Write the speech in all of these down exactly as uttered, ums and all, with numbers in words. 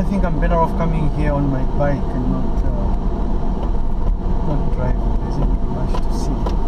I think I'm better off coming here on my bike and not uh, not driving. There isn't much to see.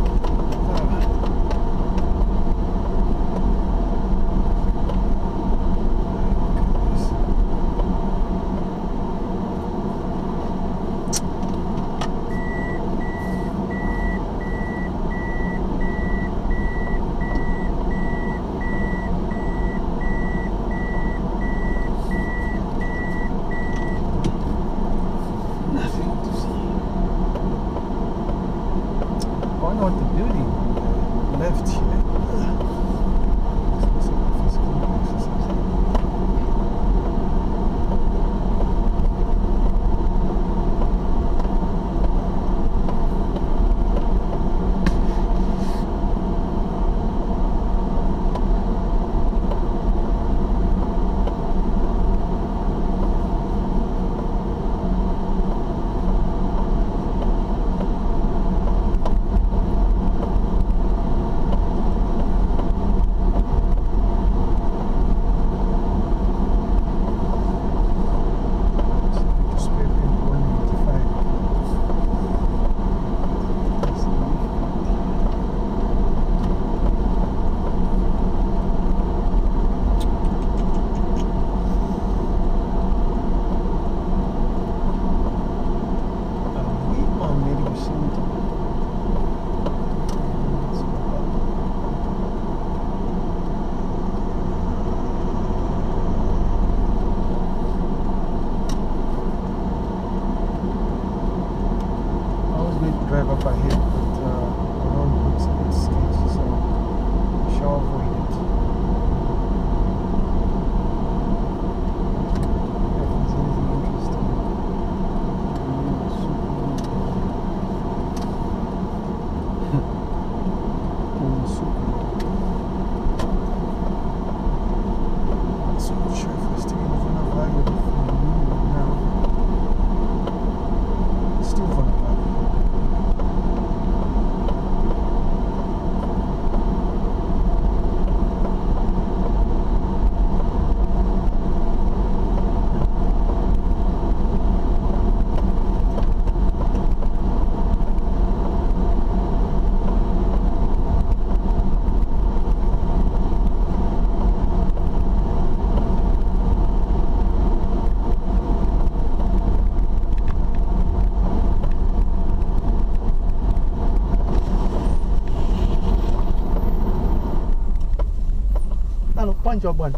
Job one.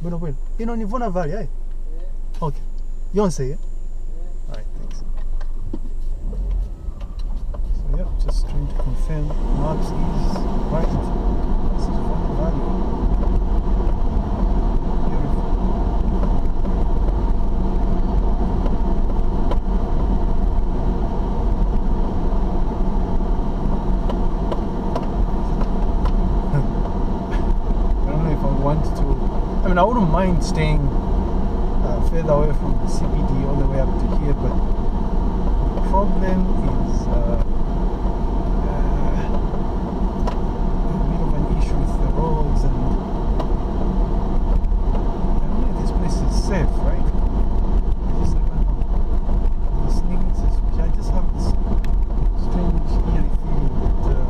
Bueno, bueno. You know, in Vorna Valley, eh? Yeah. Okay. You don't say, eh? Yeah. Alright, thanks. So, yeah, just trying to confirm maps is right. This is Vorna Valley. I wouldn't mind staying uh, further away from the C B D all the way up to here, but the problem is uh, uh, a bit of an issue with the roads, and I don't know if this place is safe, right? I just never know. The sneaking suspicion, I just have this strange eerie feeling that uh,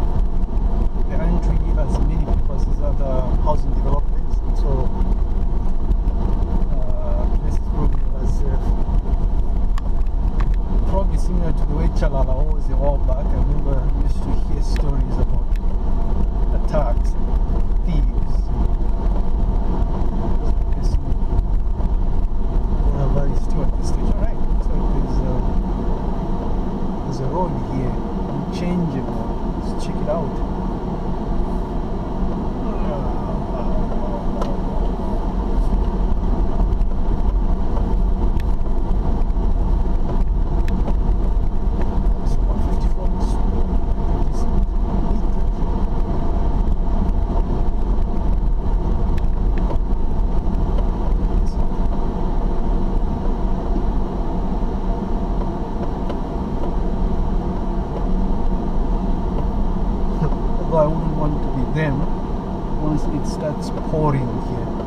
there aren't really as many people as other housing developments, and so similar to the way Chalala was a while back. I remember I used to hear stories about attacks and thieves. But it's still at this stage. Alright, looks like there's a, there's a road here. Unchangeable. Let's check it out. It starts pouring here.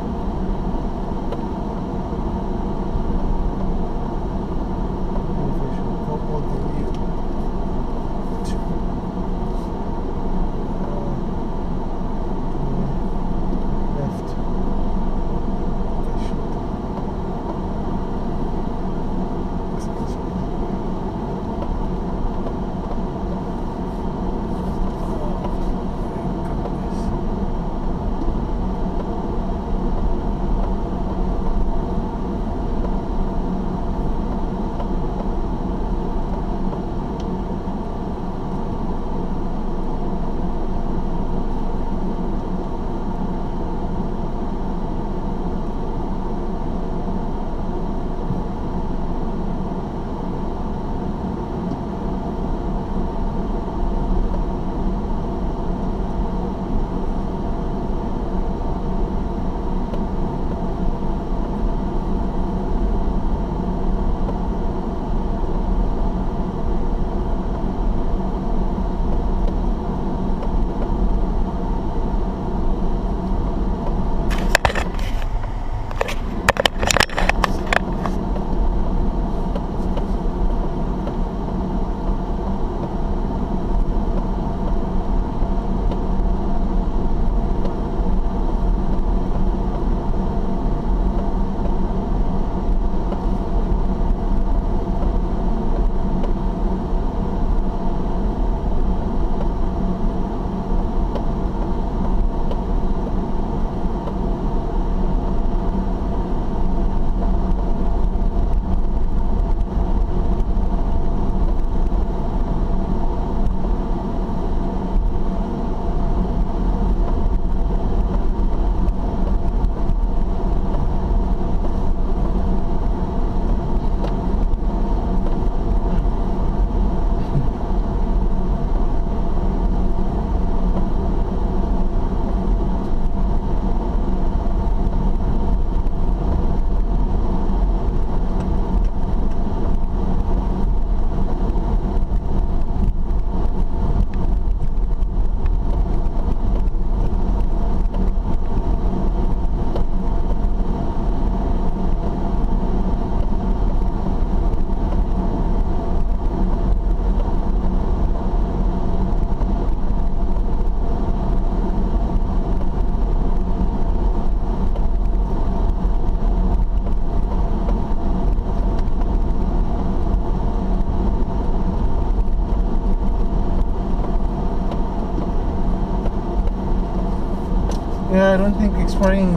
Yeah, I don't think exploring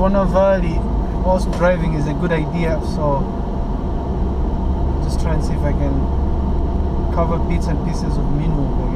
Vorna Valley whilst driving is a good idea, so just try and see if I can cover bits and pieces of Meanwood.